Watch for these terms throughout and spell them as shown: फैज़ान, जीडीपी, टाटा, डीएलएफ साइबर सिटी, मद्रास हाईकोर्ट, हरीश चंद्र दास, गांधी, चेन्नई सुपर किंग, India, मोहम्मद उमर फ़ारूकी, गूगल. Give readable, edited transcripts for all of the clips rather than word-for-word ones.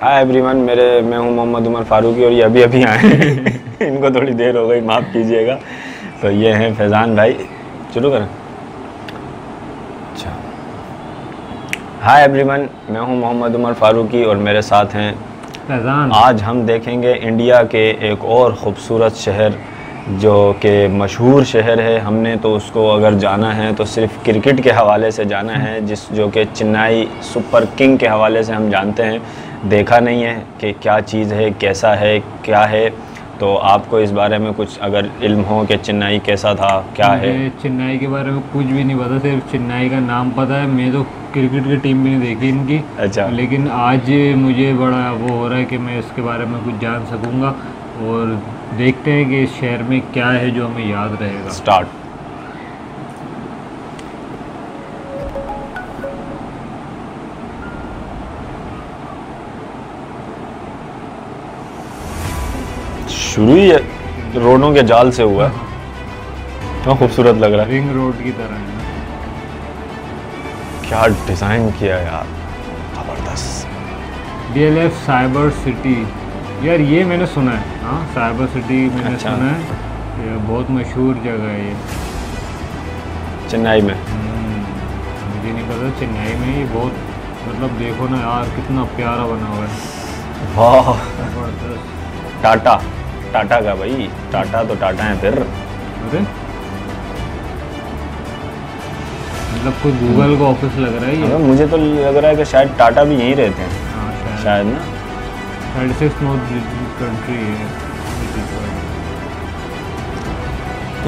Hi everyone, मैं हूं मोहम्मद उमर फ़ारूकी और ये अभी आए हैं। इनको थोड़ी देर हो गई, माफ़ कीजिएगा। तो ये हैं फैज़ान भाई, शुरू करें। अच्छा, हाय एवरीवन, मैं हूं मोहम्मद उमर फ़ारूकी और मेरे साथ हैं फैज़ान। आज हम देखेंगे इंडिया के एक और ख़ूबसूरत शहर जो कि मशहूर शहर है। हमने तो उसको अगर जाना है तो सिर्फ क्रिकेट के हवाले से जाना है, जिस जो कि चेन्नई सुपर किंग के हवाले से हम जानते हैं, देखा नहीं है कि क्या चीज़ है, कैसा है, क्या है। तो आपको इस बारे में कुछ अगर इल्म हो कि चेन्नई कैसा था, क्या है? चेन्नई के बारे में कुछ भी नहीं पता, सिर्फ चेन्नई का नाम पता है। मैं तो क्रिकेट की टीम भी नहीं देखी इनकी। अच्छा, लेकिन आज मुझे बड़ा वो हो रहा है कि मैं इसके बारे में कुछ जान सकूँगा और देखते हैं कि इस शहर में क्या है जो हमें याद रहेगा। स्टार्ट। शुरू ही रोडों के जाल से हुआ है। क्या खूबसूरत लग रहा है, रिंग रोड की तरह है। क्या डिजाइन किया यार, जबरदस्त। डीएलएफ साइबर सिटी, यार ये मैंने सुना है। हाँ, साइबर सिटी मैंने सुना है, ये बहुत मशहूर जगह है। ये चेन्नई में, मुझे नहीं पता। चेन्नई में ये बहुत, मतलब देखो ना यार कितना प्यारा बना हुआ है। वाह, टाटा, टाटा का भाई, टाटा तो टाटा है फिर। अरे मतलब कोई गूगल का ऑफिस लग रहा है ये। मुझे तो लग रहा है कि शायद टाटा भी यहीं रहते हैं। हाँ शायद ना, 36 नॉर्थ कंट्री है।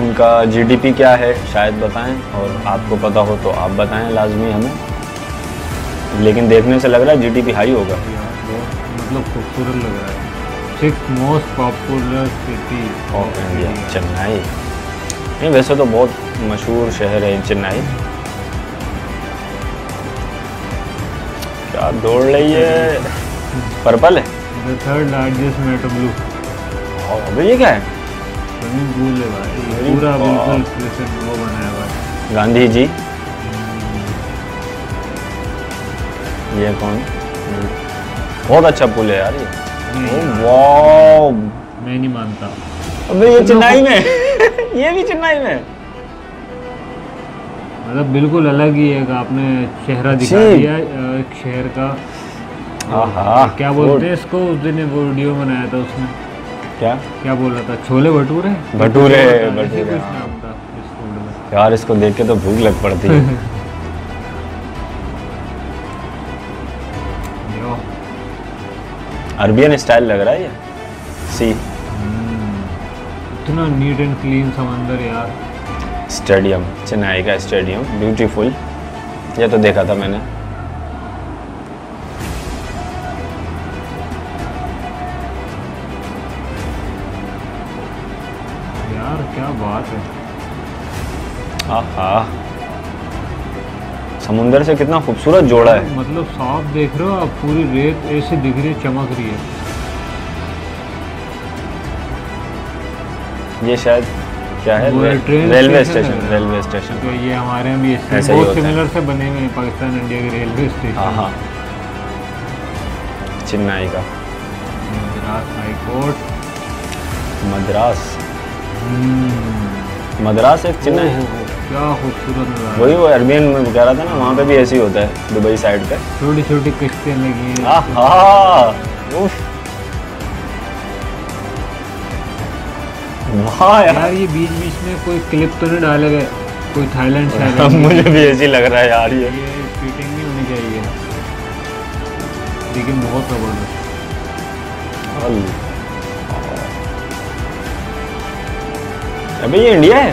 उनका जीडीपी क्या है शायद बताएं, और आपको पता हो तो आप बताएं लाजमी हमें। लेकिन देखने से लग रहा है जीडीपी हाई होगा। मतलब खूबसूरत लग रहा है। 6 most popular city of India, Chennai. नहीं, वैसे तो बहुत मशहूर शहर है चेन्नई। क्या दौड़ रही है, पर्पल है। The third largest metal blue। अबे ये क्या है? स्विमिंग पूल है भाई, पूरा बिल्कुल क्रिकेट वो बनाया हुआ है। गांधी जी, ये कौन? बहुत अच्छा पूल है यार ये। वाओ, मैं नहीं मानता। अबे ये चेन्नई में ये भी चेन्नई में, मतलब बिल्कुल अलग ही है। आपने चेहरा दिखा दिया एक शहर का। क्या बोलते हैं इसको? उस दिन वो वीडियो बनाया था उसने, क्या क्या बोल रहा था? छोले भटूरे, भटूरे, भटूरे। यार इसको देख के तो भूख लग पड़ती है। अरबियन स्टाइल लग रहा है ये। सी, इतना नीट एंड क्लीन समंदर यार। स्टेडियम, चेन्नई का स्टेडियम, ब्यूटीफुल। ये तो देखा था मैंने। क्या बात है। आहा, समुंदर से कितना खूबसूरत जोड़ा है। मतलब साफ देख रहे हो आप, पूरी रेत ऐसे दिख रही है, चमक रही है। ये शायद क्या है, रेलवे स्टेशन। रेलवे स्टेशन तो ये हमारे में बहुत सिमिलर से बने हुए हैं, पाकिस्तान इंडिया के रेलवे स्टेशन। चेन्नई का मद्रास हाईकोर्ट, मद्रास। मद्रास एक चेन्नई है। क्या खूबसूरत है। वही वो अरबियन में कह रहा था ना, वहाँ पे भी ऐसे ही होता है। दुबई साइड पे छोटी छोटी किश्तियाँ लगी हैं। वाह यार, ये बीच बीच में कोई क्लिप तो नहीं डाले गए, कोई थाईलैंड शायद। मुझे भी ऐसे लग रहा है यार, ये शूटिंग नहीं होनी चाहिए, लेकिन बहुत जबरदस्त। अबे ये इंडिया है।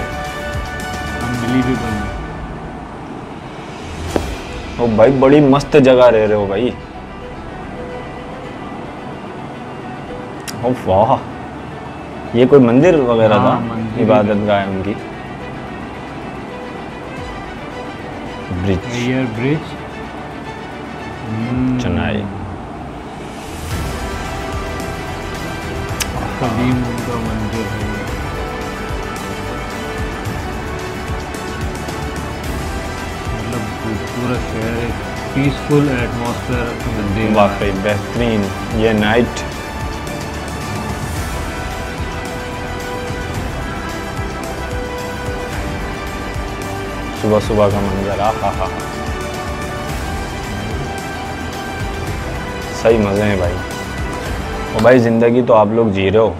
ओ भाई, बड़ी मस्त जगह रह रहे हो भाई। ओ वाह, ये कोई मंदिर वगैरह था, इबादत गाह है उनकी। Bridge, air bridge, Chennai. कदीम उनका मंदिर है। पूरा शहर पीसफुल एटमॉस्फेयर। वाकई बेहतरीन ये नाइट। सुबह सुबह का मंजर, आहा हा, सही मज़े हैं भाई। और भाई ज़िंदगी तो आप लोग जी रहे हो,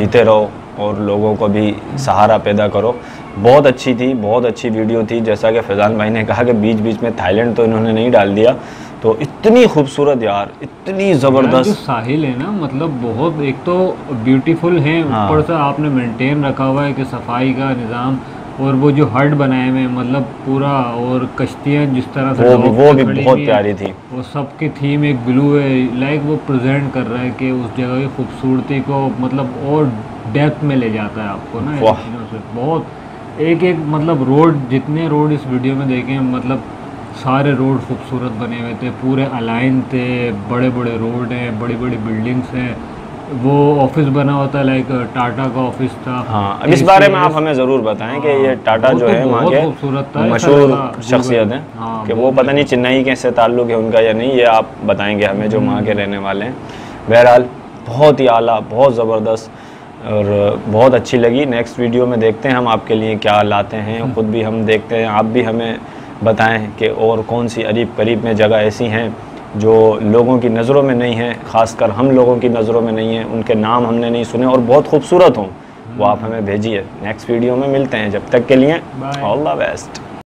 जीते रहो और लोगों को भी सहारा पैदा करो। बहुत अच्छी थी, बहुत अच्छी वीडियो थी। जैसा कि फैज़ान भाई ने कहा कि बीच बीच में थाईलैंड तो इन्होंने नहीं डाल दिया, तो इतनी खूबसूरत यार, इतनी ज़बरदस्त साहिल है ना, मतलब बहुत एक तो ब्यूटीफुल है, ऊपर से आपने मेंटेन रखा हुआ है कि सफाई का निज़ाम, और वो जो हट बनाए हुए मतलब पूरा, और कश्तियाँ जिस तरह से वो भी बहुत प्यारी थी, वो सब की थीम एक ब्लू है, लाइक वो प्रेजेंट कर रहा है कि उस जगह की खूबसूरती को मतलब और डेप्थ में ले जाता है आपको ना। बहुत एक एक मतलब रोड, जितने रोड इस वीडियो में देखें मतलब सारे रोड खूबसूरत बने हुए थे, पूरे अलाइन थे, बड़े बड़े रोड हैं, बड़ी बड़ी बिल्डिंग्स हैं। वो ऑफिस बना होता है लाइक टाटा का ऑफिस था। हाँ, अब इस बारे में आप हमें ज़रूर बताएं कि ये टाटा जो है वहाँ के मशहूर शख्सियत हैं, कि वो पता नहीं चेन्नई कैसे ताल्लुक़ है उनका या नहीं, ये आप बताएंगे हमें जो वहाँ के रहने वाले हैं। बहरहाल बहुत ही आला, बहुत ज़बरदस्त और बहुत अच्छी लगी। नेक्स्ट वीडियो में देखते हैं हम आपके लिए क्या लाते हैं, ख़ुद भी हम देखते हैं, आप भी हमें बताएँ कि और कौन सी अरीब करीब में जगह ऐसी हैं जो लोगों की नज़रों में नहीं है, ख़ासकर हम लोगों की नज़रों में नहीं है, उनके नाम हमने नहीं सुने और बहुत खूबसूरत हों, वो आप हमें भेजिए। नेक्स्ट वीडियो में मिलते हैं, जब तक के लिए ऑल द बेस्ट।